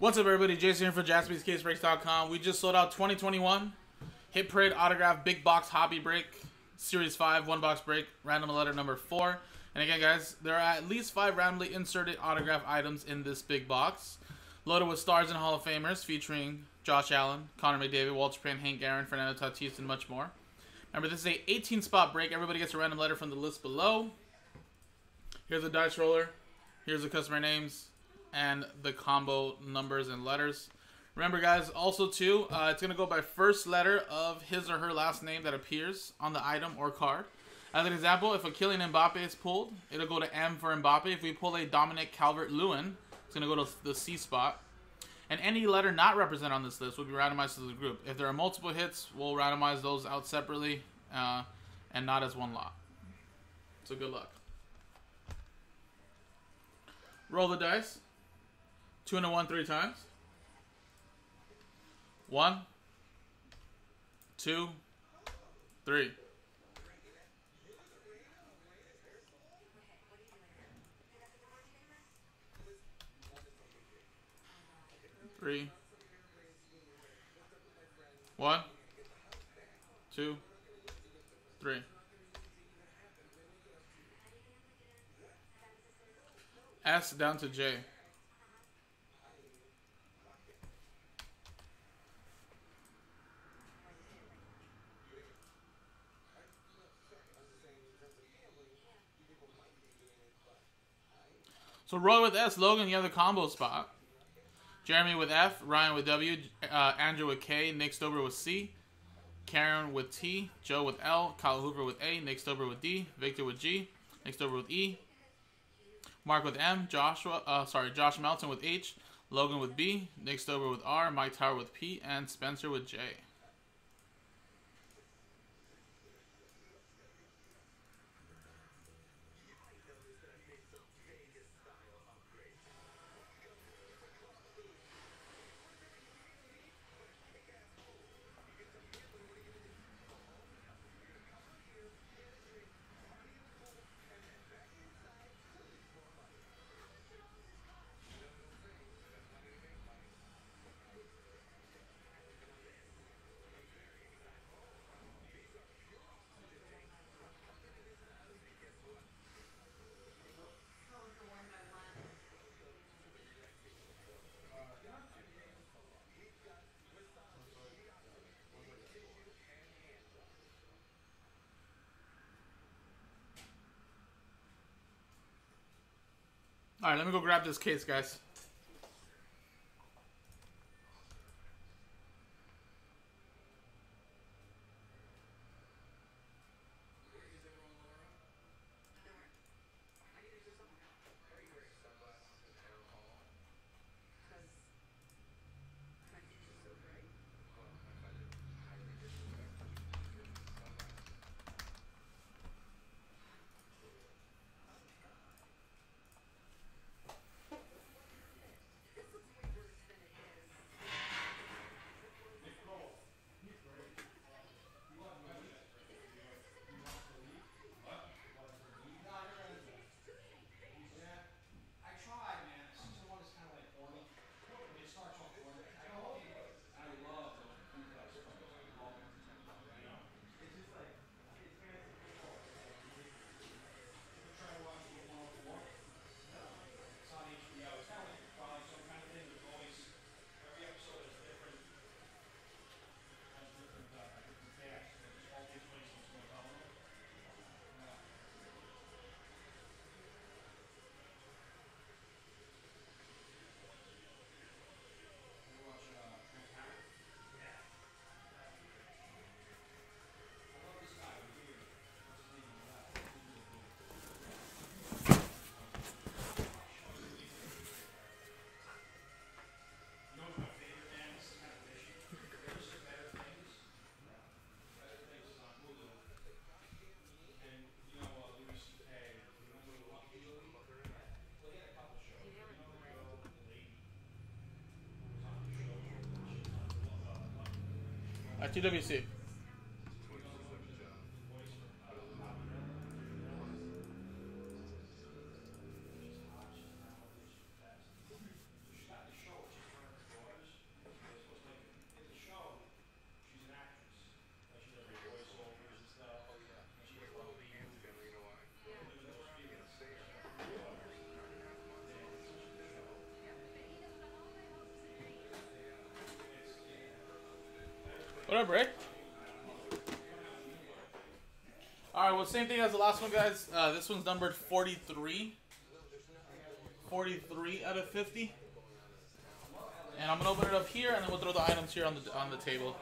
What's up, everybody? Jason here for JaspysCaseBreaks.com. We just sold out 2021 Hit Parade Autograph Big Box Hobby Break Series 5 1-box break, random letter number 4. And again, guys, there are at least 5 randomly inserted autograph items in this big box, loaded with stars and Hall of Famers featuring Josh Allen, Connor McDavid, Walter Payne, Hank Aaron, Fernando Tatis, and much more. Remember, this is a 18-spot break. Everybody gets a random letter from the list below. Here's a dice roller. Here's the customer names and the combo numbers and letters. Remember, guys, also too, it's going to go by first letter of his or her last name that appears on the item or card. As an example, if a Kylian Mbappe is pulled, it'll go to M for Mbappe. If we pull a Dominic Calvert-Lewin, it's going to go to the C spot. And any letter not represented on this list will be randomized to the group. If there are multiple hits, we'll randomize those out separately and not as one lot. So good luck. Roll the dice. 2 and a 1 3 times. 1, 2, 3. Three. 1, 2, 3. S down to J. So Roy with S, Logan the other combo spot, Jeremy with F, Ryan with W, Andrew with K, Nick Stober with C, Karen with T, Joe with L, Kyle Hooper with A, Nick Stober with D, Victor with G, Nick Stober with E, Mark with M, Josh Melton with H, Logan with B, Nick Stober with R, Mike Tower with P, and Spencer with J. All right, let me go grab this case, guys. At TWC. What up, Rick? All right, well, same thing as the last one, guys. This one's numbered 43. 43 out of 50. And I'm gonna open it up here, and then we'll throw the items here on the table.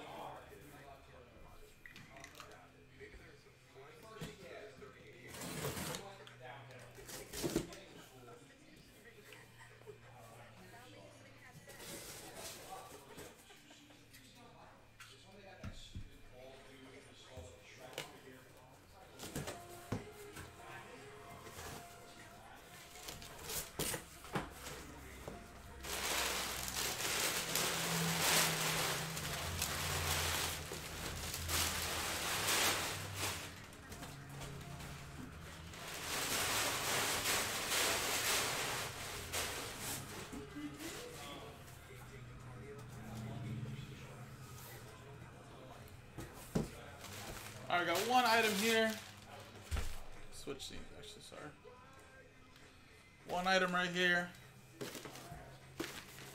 I got one item here. Switch scenes, actually, sorry. One item right here.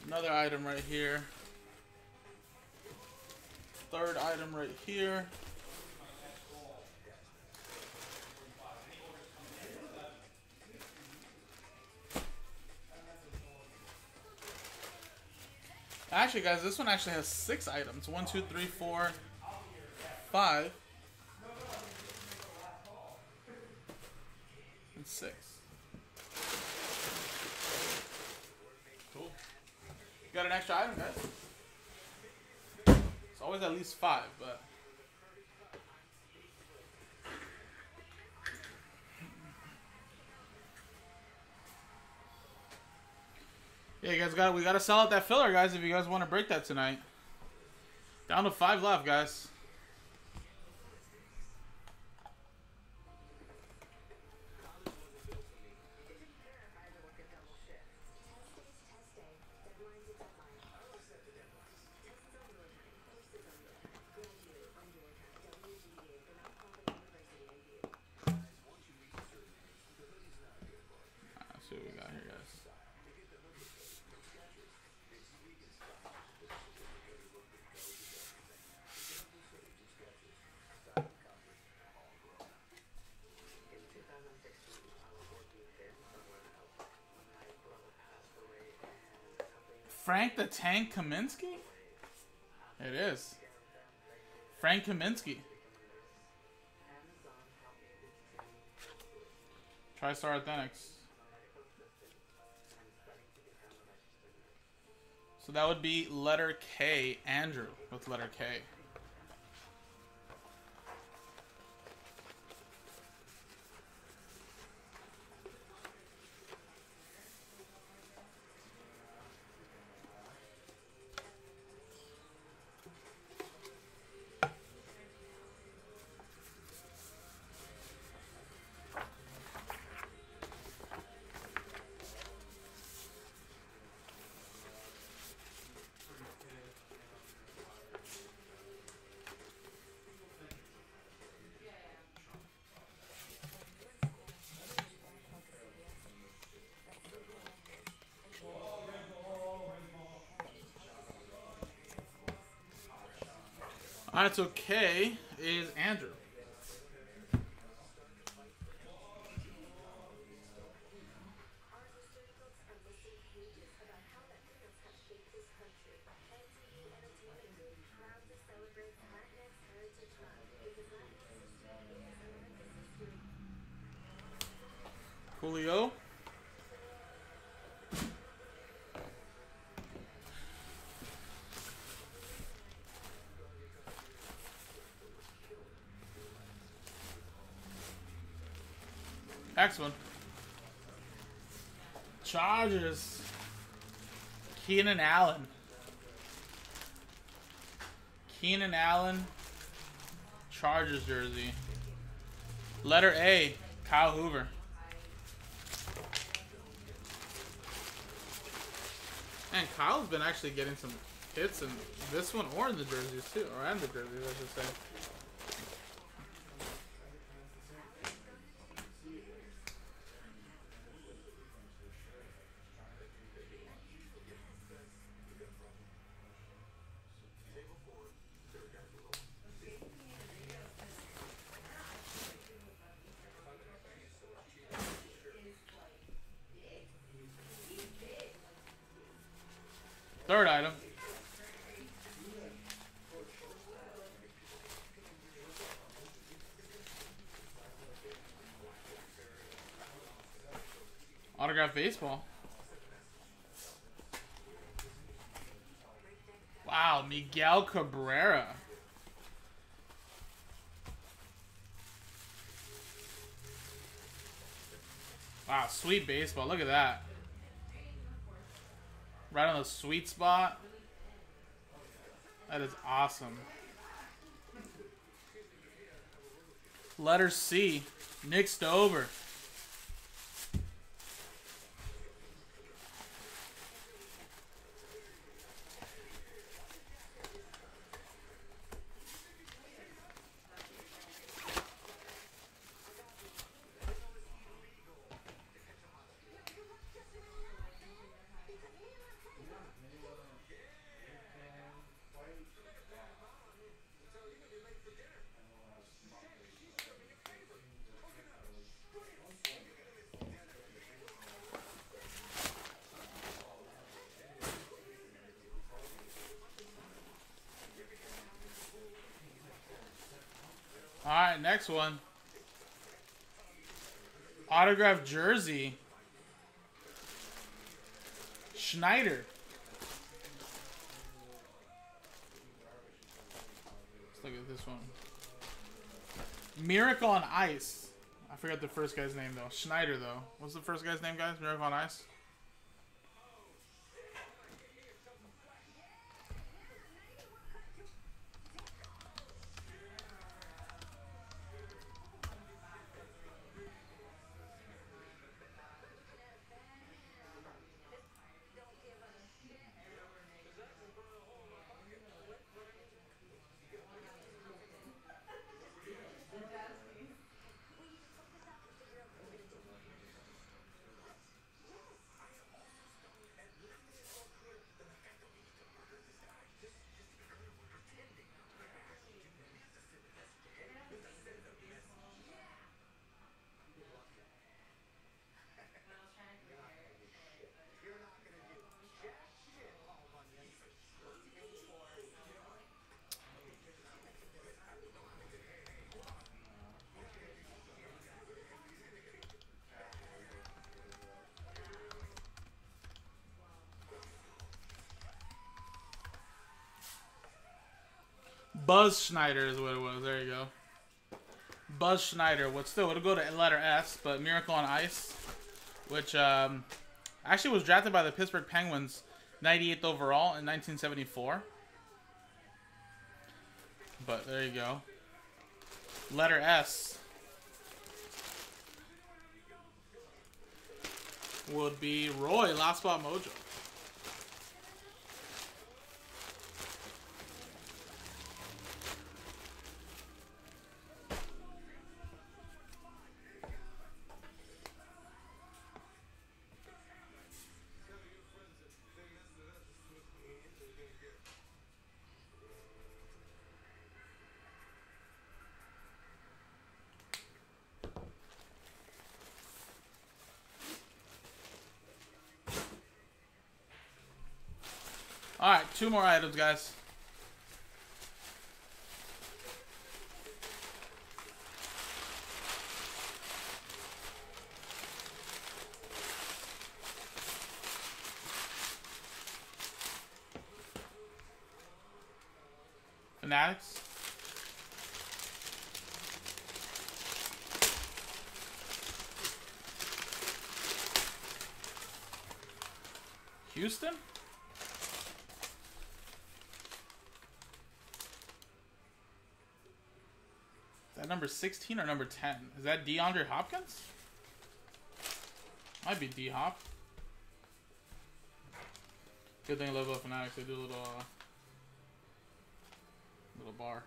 Another item right here. Third item right here. Actually, guys, this one actually has 6 items. 1, 2, 3, 4, 5. And 6. Cool. You got an extra item, guys? It's always at least 5, but... Yeah, you guys, we gotta sell out that filler, guys, if you guys want to break that tonight. Down to 5 left, guys. Frank the Tank Kaminsky? It is. Frank Kaminsky. TriStar Authentics. So that would be letter K, Andrew, with letter K. Alright, so K is Andrew. Julio. Next one. Chargers. Keenan Allen. Keenan Allen. Chargers jersey. Letter A. Kyle Hooper. And Kyle's been actually getting some hits in this one or in the jerseys too. Or in the jerseys, I should say. Third item. Autograph baseball. Wow, Miguel Cabrera. Wow, sweet baseball. Look at that. Right on the sweet spot. That is awesome. Letter C, Nick Stober. All right, next one. Autograph jersey. Schneider. Let's look at this one. Miracle on Ice. I forgot the first guy's name, though. Schneider, though. What's the first guy's name, guys? Miracle on Ice? Buzz Schneider is what it was. There you go. Buzz Schneider. What still it'll go to letter S, but Miracle on Ice, which actually was drafted by the Pittsburgh Penguins 98th overall in 1974. But there you go. Letter S would be Roy, Last Spot Mojo. Alright, two more items, guys. Fanatics. Houston? Number 16 or number 10? Is that DeAndre Hopkins? Might be D-Hop. Good thing I love about Fanatics. They do a little bar.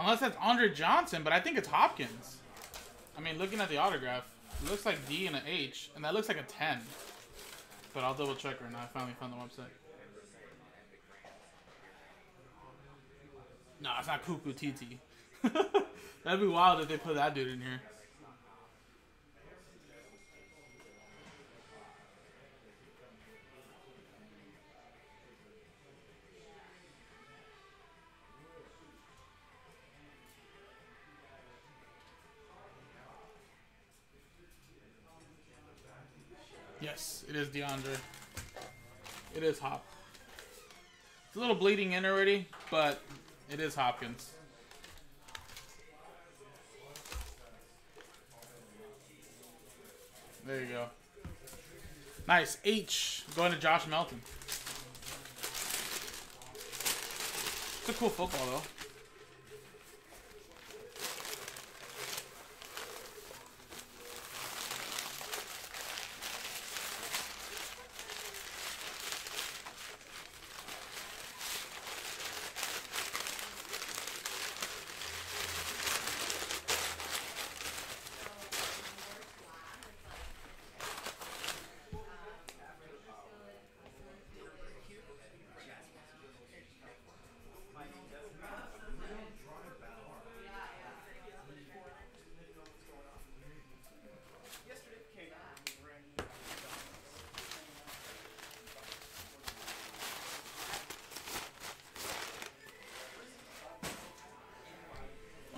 Unless that's Andre Johnson, but I think it's Hopkins. I mean, looking at the autograph, it looks like D and an H, and that looks like a 10. But I'll double check right now. I finally found the website. No, it's not Cuckoo TT. That'd be wild if they put that dude in here. Yes, it is DeAndre. It is Hop. It's a little bleeding in already, but it is Hopkins. There you go. Nice. H. Going to Josh Melton. It's a cool football, though.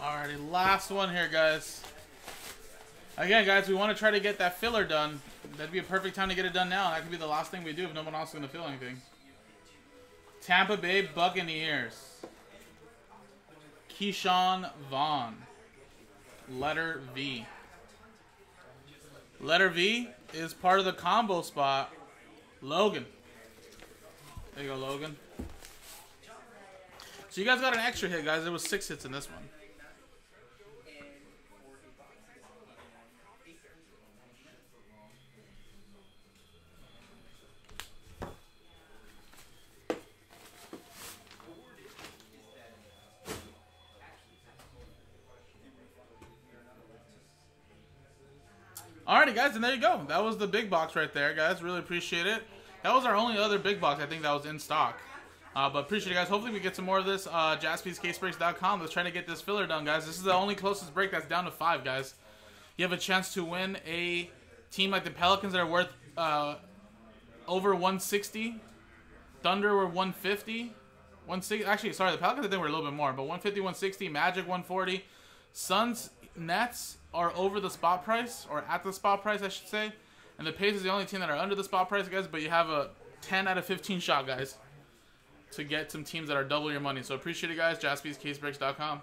Alrighty, last one here, guys. Again, guys, we want to try to get that filler done. That'd be a perfect time to get it done now. That could be the last thing we do if no one else is going to fill anything. Tampa Bay Buccaneers. Keyshawn Vaughn. Letter V. Letter V is part of the combo spot. Logan. There you go, Logan. So you guys got an extra hit, guys. There was 6 hits in this one. Alrighty, guys, and there you go. That was the big box right there, guys. Really appreciate it. That was our only other big box, I think, that was in stock. But appreciate it, guys. Hopefully we get some more of this. JaspysCaseBreaks.com. Let's try to get this filler done, guys. This is the only closest break that's down to 5, guys. You have a chance to win a team like the Pelicans that are worth over 160. Thunder were 150. 160. Actually, sorry, the Pelicans I think were a little bit more, but 150, 160. Magic 140. Suns, Nets are over the spot price, or at the spot price, I should say. And the Pacers is the only team that are under the spot price, guys. But you have a 10 out of 15 shot, guys, to get some teams that are double your money. So appreciate it, guys. JaspysCaseBreaks.com.